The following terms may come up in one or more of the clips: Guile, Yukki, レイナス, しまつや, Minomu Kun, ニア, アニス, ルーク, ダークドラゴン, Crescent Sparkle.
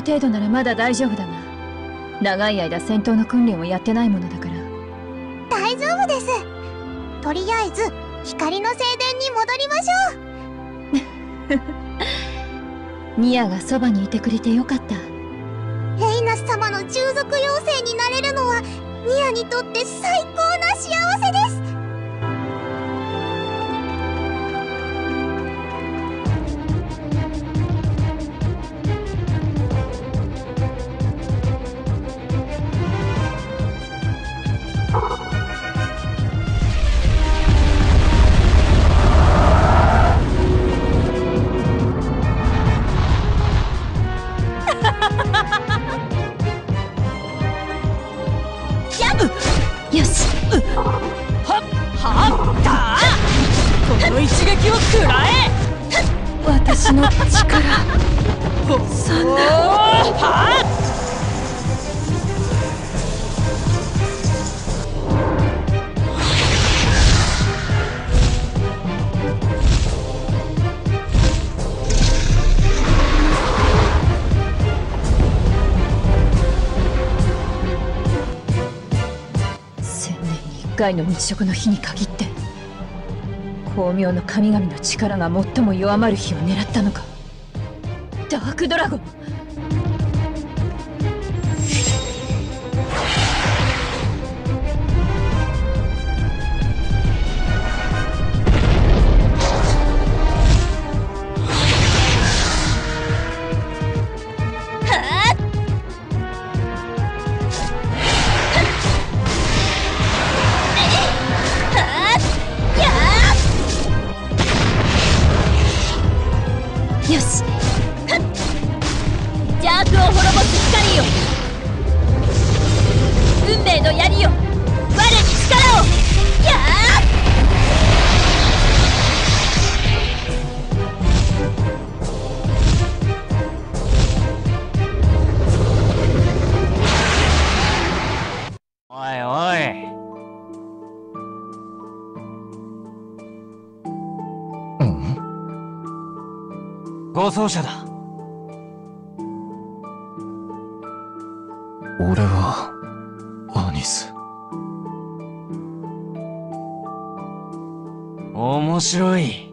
の程度ならまだ大丈夫だが、長い間戦闘の訓練をやってないものだから。大丈夫です。とりあえず光の聖殿に戻りましょう。ニアがそばにいてくれてよかった。レイナス様の従属妖精になれるのはニアにとって最高な幸せです。1回の日食の日に限って光明の神々の力が最も弱まる日を狙ったのか。ダークドラゴン、護送車だ。俺はアニス。面白い。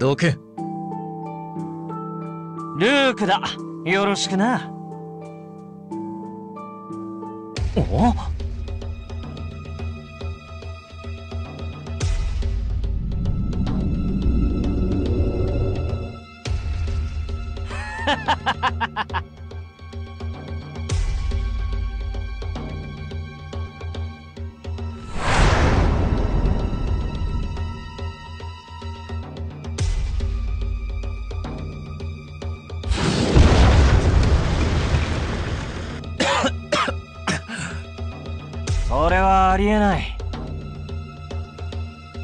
どけ。ルークだ、よろしくな。おっ、それはありえない。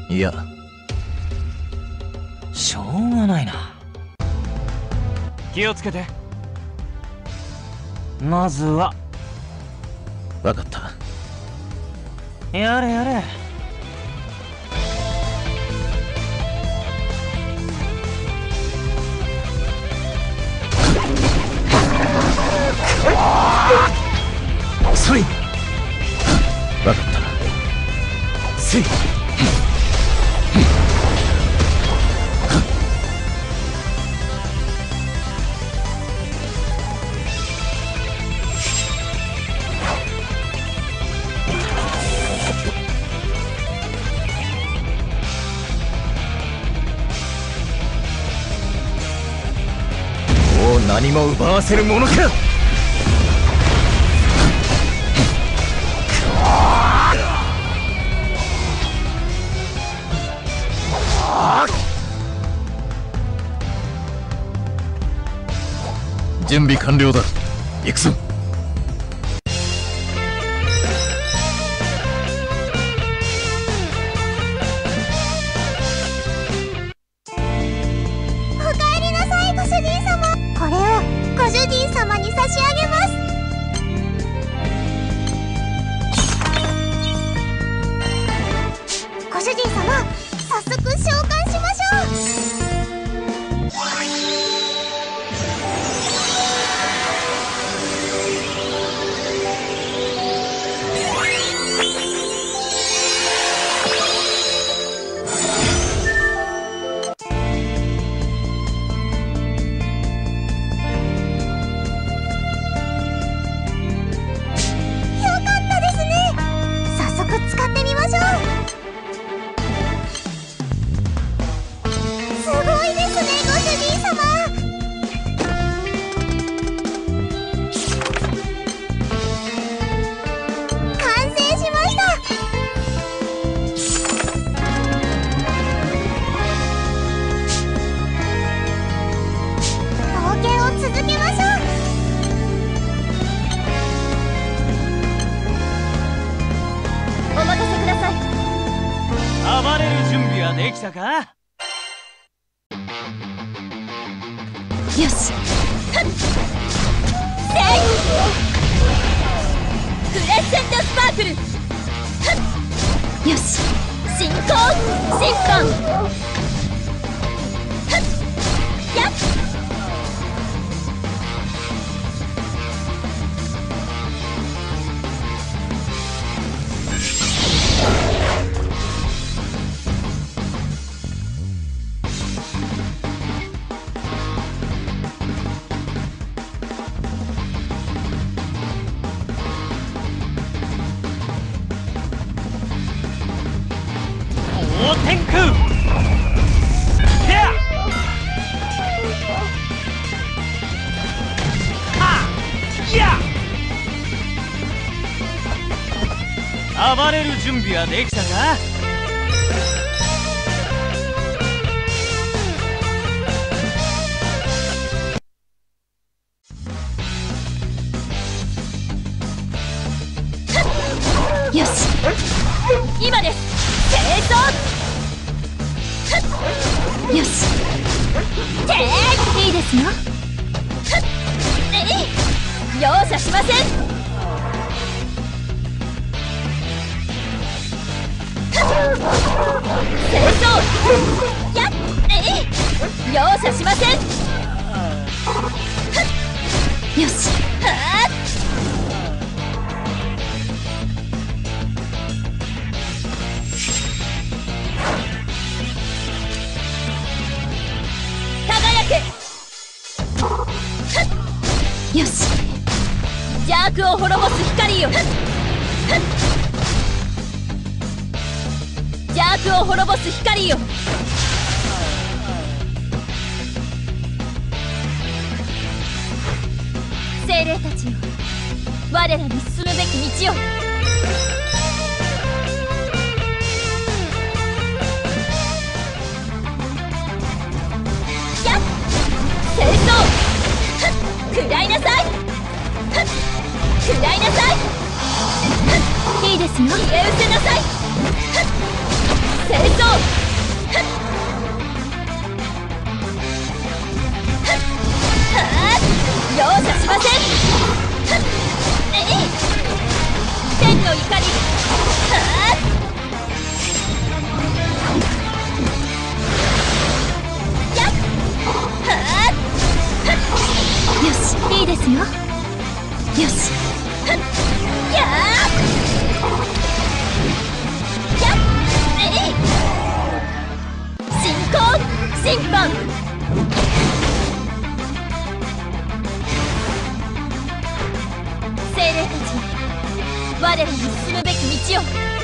いや、しょうがないな。気をつけて。まずは。わかった。やれやれ。そい。わかった。せい。何も奪わせるものか。準備完了だ。行くぞ。おかえりなさい、ご主人様。これをご主人様に差し上げます。ご主人様、早速召喚しましょう。きたか？よし、クレッセントスパークル。よし、進行進行。やっ天空やあ、暴れる準備はできたか？よし、今です。よし、いいですよ。容赦しません。容赦しません。よし、はあ。よし、邪悪を滅ぼす光よ。邪悪を滅ぼす光よ。精霊たちよ、我らに進むべき道よ。食らいなさい！食らいなさい！いいですよ。消え失せなさい！戦争！容赦しません！天の怒り！よし、いいですよ。よし、やっ進行審判。精霊たち、我らに進むべき道を。